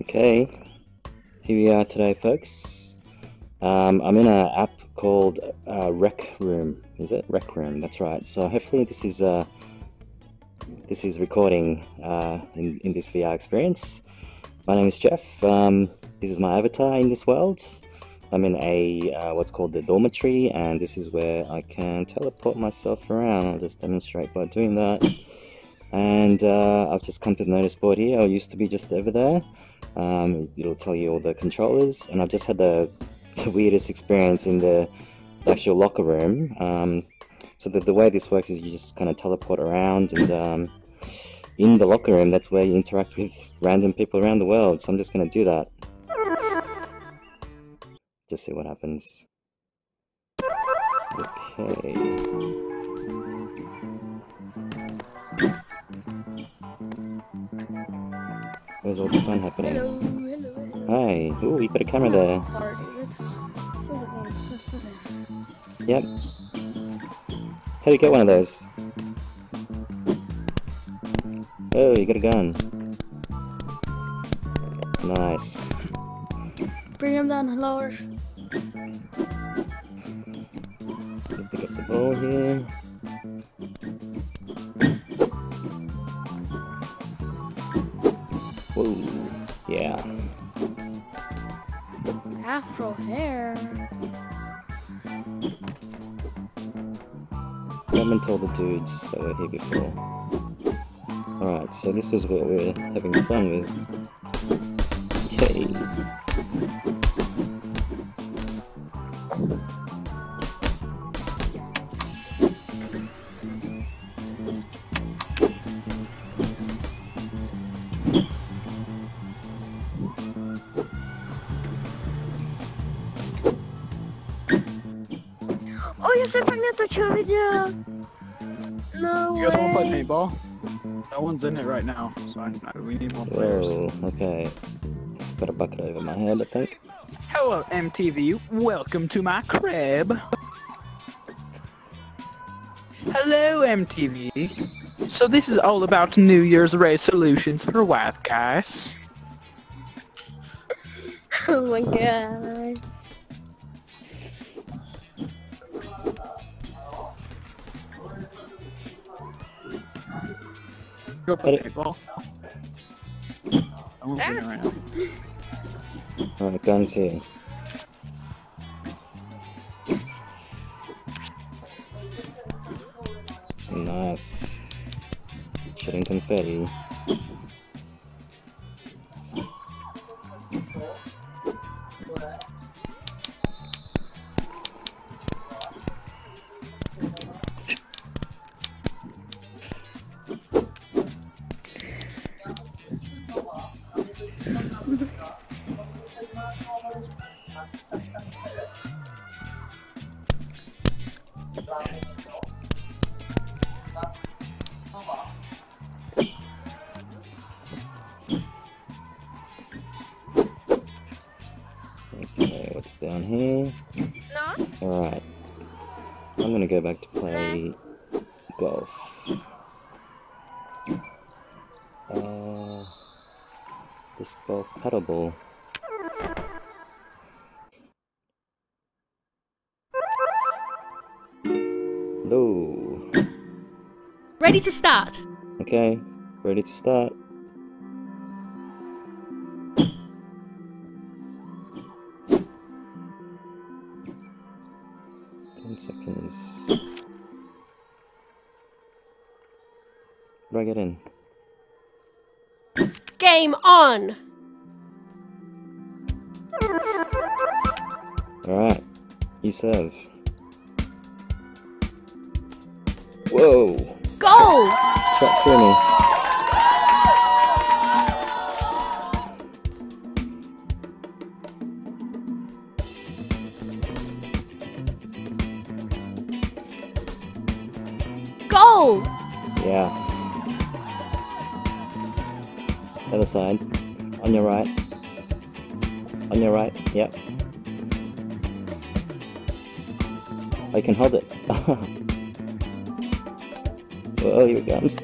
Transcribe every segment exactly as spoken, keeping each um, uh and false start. Okay, here we are today, folks. Um, I'm in an app called uh, Rec Room. Is it Rec Room? That's right. So hopefully this is uh, this is recording uh, in, in this V R experience. My name is Jeff. Um, this is my avatar in this world. I'm in a uh, what's called the dormitory, and this is where I can teleport myself around. I'll just demonstrate by doing that. And uh, I've just come to the notice board here. I used to be just over there. Um, it'll tell you all the controllers, and I've just had the, the weirdest experience in the actual locker room. Um, so the, the way this works is you just kind of teleport around, and um, in the locker room, that's where you interact with random people around the world. So I'm just going to do that. Just see what happens. Okay. Where's all the fun happening? Hello, hello, hello. Hi. Ooh, you got a camera there. That's, that's, that's yep. How do you get one of those? Oh, you got a gun. Nice. Bring him down, hello. Pick up the ball here. Whoa, yeah. Afro hair. Come and tell the dudes that were here before. Alright, so this is what we're having fun with. Yay! No. You guys want to play paintball? No one's in it right now, so I, I, we need more players. Whoa, okay. Got a bucket over my head, I think. Hello, M T V. Welcome to my crib. Hello, M T V. So this is all about New Year's resolutions for white guys. Oh my god. Go play paintball. I won't see it right now. Alright, guns here. Nice. Shooting confetti. Okay, what's down here? No. Alright. I'm gonna go back to play golf. Uh, this golf paddle ball. Hello. Ready to start. Okay, ready to start. ten seconds. What do I get in? Game on! Alright, you serve. Whoa! Goal! Shot through me. Goal! Yeah. Other side. On your right. On your right. Yep. I can hold it. Well, here it comes.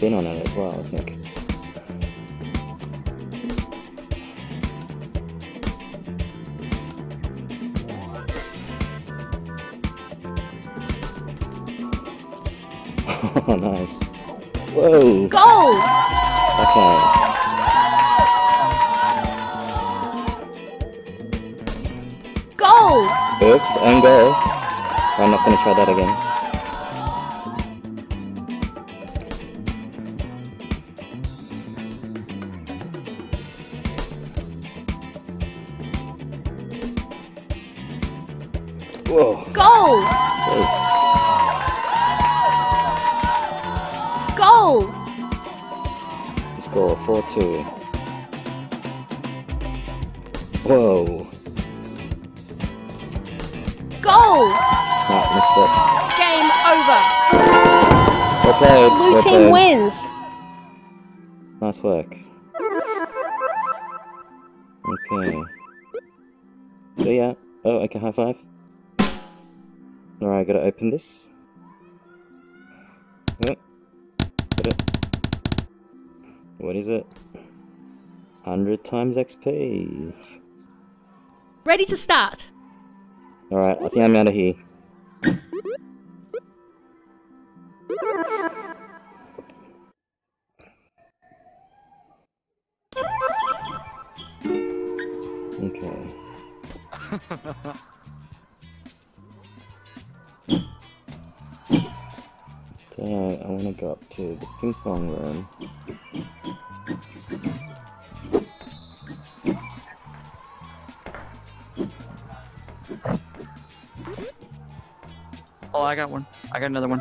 spin on it as well, I think. Oh, nice. Whoa. Gold! Okay. Goal! Oops, and goal. I'm not going to try that again. Whoa. Goal! Yes. Goal! The score four two. Whoa. Goal! Right, missed it. Game over. Well played. Blue well team played. Wins. Nice work. Okay. So yeah. Oh, okay. High five. All right, I gotta open this. Oh, got it. What is it? Hundred times X P. Ready to start. Alright, I think I'm out of here. Okay. Okay, I want to go up to the ping pong room. Oh, I got one. I got another one.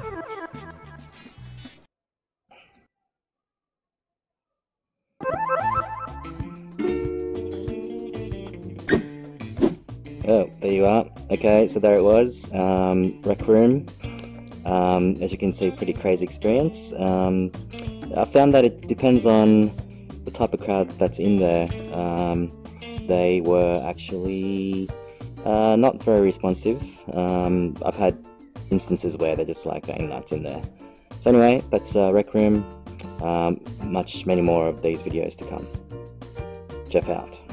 Oh, there you are. Okay, so there it was. Um, Rec Room. Um, as you can see, pretty crazy experience. Um, I found that it depends on the type of crowd that's in there. Um, they were actually uh, not very responsive. Um, I've had instances where they're just like going nuts in there. So anyway, that's uh, Rec Room. Um, much many more of these videos to come. Jeff out.